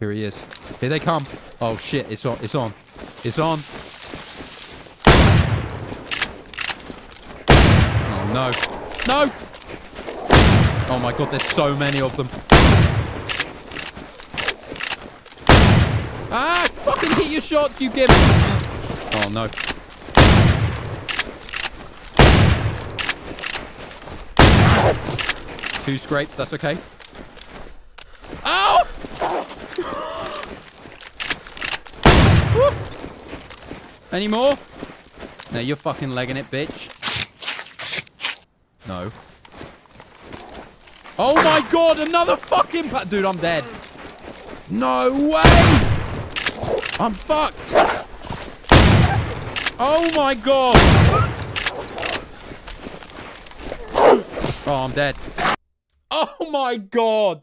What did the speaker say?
Here he is. Here they come. Oh shit, it's on. It's on. It's on. Oh no. No! Oh my god, there's so many of them. Ah! Fucking hit your shots, you gimp! Oh no. Two scrapes, that's okay. Ow! Any more? No, you're fucking legging it, bitch. No. Oh my god, another fucking pat. Dude, I'm dead. No way! I'm fucked! Oh my god! Oh, I'm dead. Oh my god!